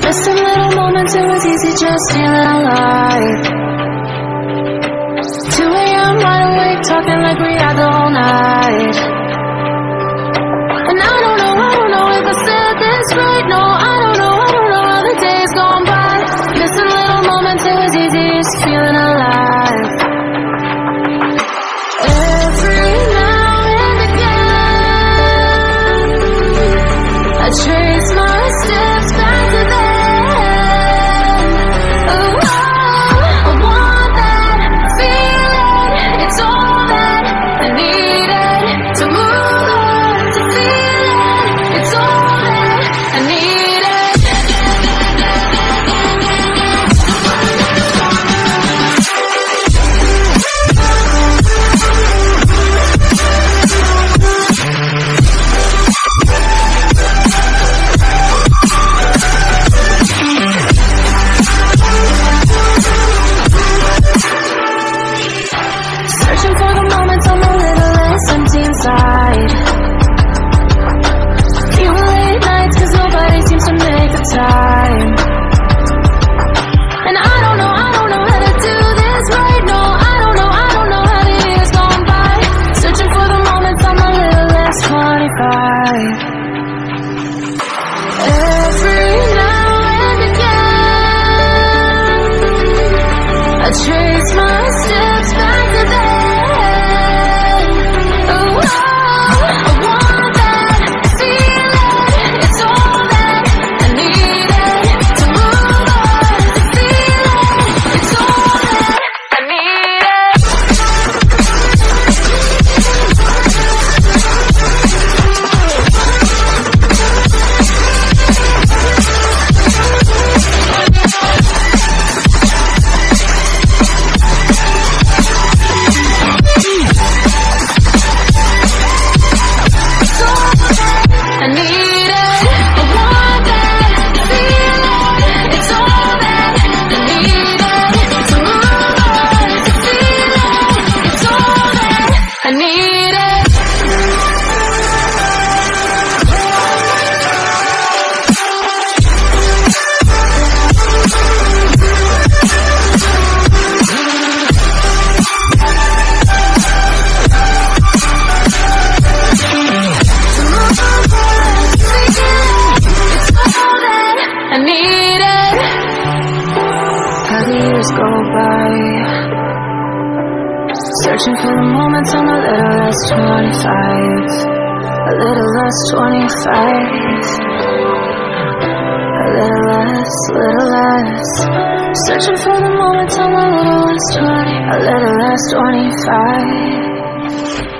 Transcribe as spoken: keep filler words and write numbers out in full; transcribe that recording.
Just a little moment, it was easy just feeling alive. two a m wide awake, talking like we had the whole night. And I don't know, I don't know if I said this right. No, I don't know, I don't know how the days gone by. Just a little moment, it was easy just feeling alive. Every now and again, I trace my steps back to them. Go by, searching for the moments I'm a little less twenty-five, a little less twenty-five, a little less, little less. Searching for the moments I'm a little less twenty, a little less twenty-five.